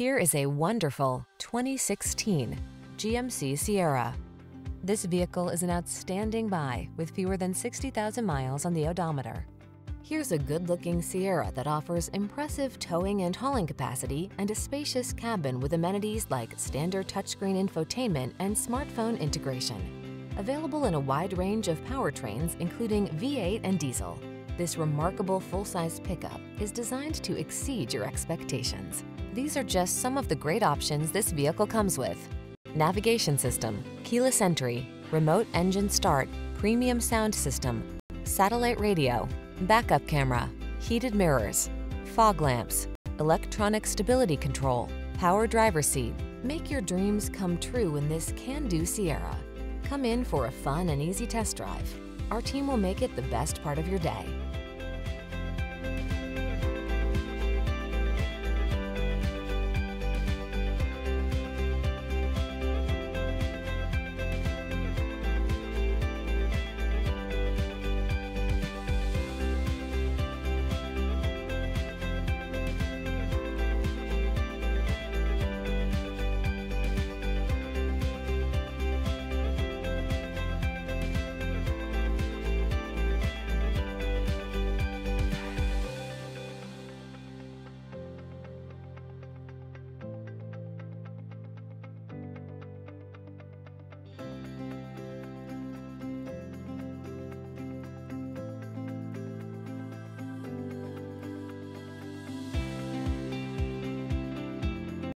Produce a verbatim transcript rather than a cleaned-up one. Here is a wonderful twenty sixteen G M C Sierra. This vehicle is an outstanding buy with fewer than sixty thousand miles on the odometer. Here's a good-looking Sierra that offers impressive towing and hauling capacity and a spacious cabin with amenities like standard touchscreen infotainment and smartphone integration. Available in a wide range of powertrains, including V eight and diesel, this remarkable full-size pickup is designed to exceed your expectations. These are just some of the great options this vehicle comes with: navigation system, keyless entry, remote engine start, premium sound system, satellite radio, backup camera, heated mirrors, fog lamps, electronic stability control, power driver seat. Make your dreams come true in this can-do Sierra. Come in for a fun and easy test drive. Our team will make it the best part of your day.